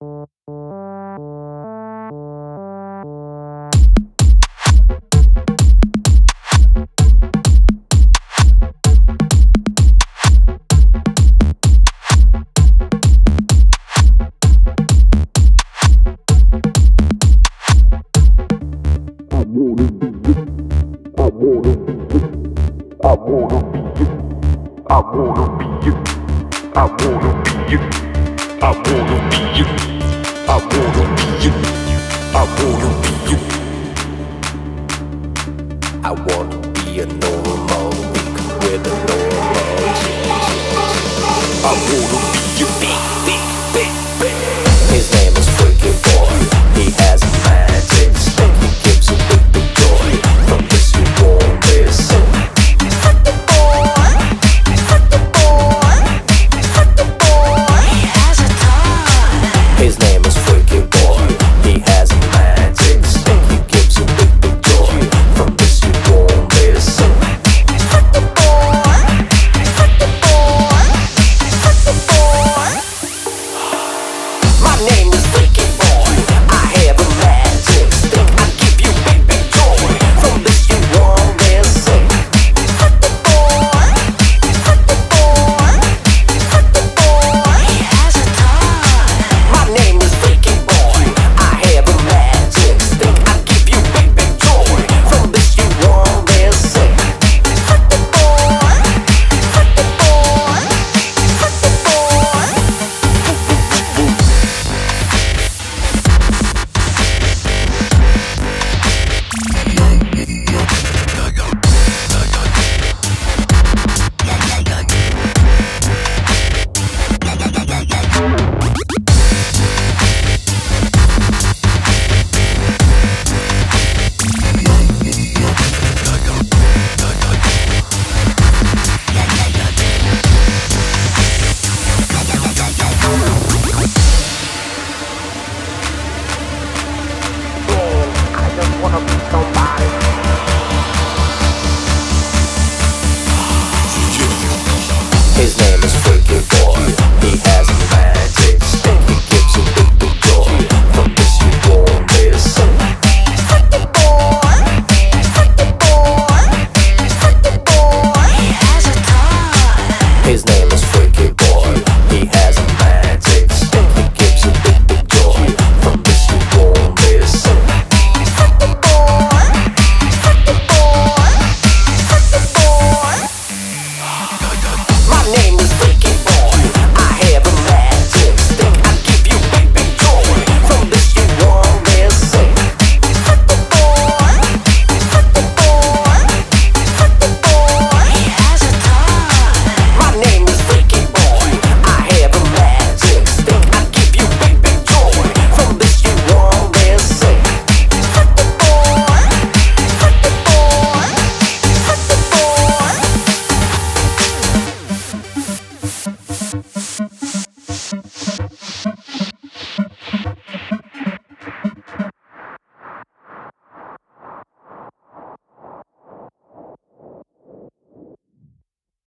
I wanna be you.